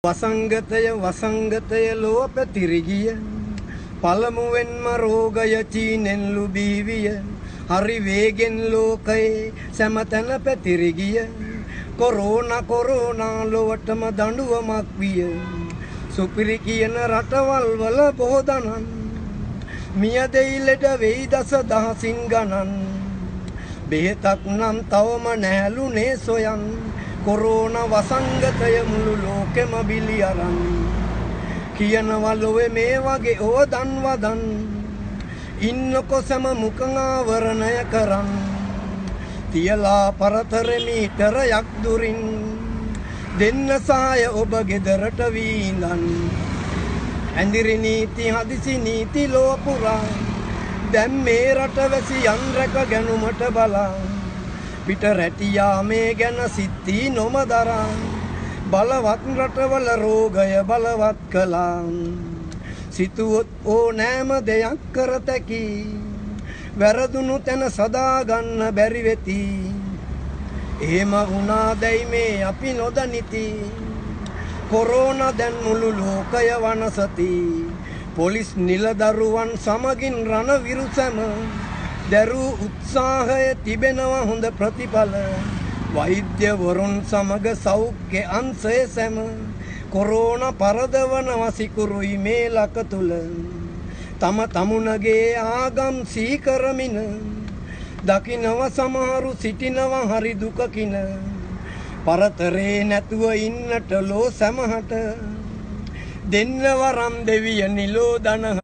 Wasangataya lope tirigiya palamuwenma rogaya chinenlu biviya hari vegen lokai samatana pe tirigiya corona lovatama danduwamak wiya supiri kiyana ratawal wala bodanan miyadei leda vei dasa dahasin ganan behetak nam tawama nahalune soyan Corona wasangataya mulu lokema biliyaran kiyanawa lowe me wage odan wadan innoko sama mukanga waranaya karan tiyala paratare mitarayak durin denna sahaya oba gedarata windan andiri niti hadisi niti lowa pura dan me rata wesi yan raka ganumata bala Pita retiya me gana sitti nomadara balavat ratawala rogaya balavat kala situot o nama deyak karataki waradunu tena sada ganna beri veti ehema una dai me api nodaniti corona den mulu lokaya wanasati polis niladaruwan samagin rana virusama Daru utsahaya tibenawa honda pratipala vaidya varun samaga saukya ansaya sama corona paradawana wasikurui me lakatula tama tamunage agam sikaramina dakinawa samaharu sitinawa hari dukakina paratare nathuwa innata lo samahata denna waram deviya nilo dana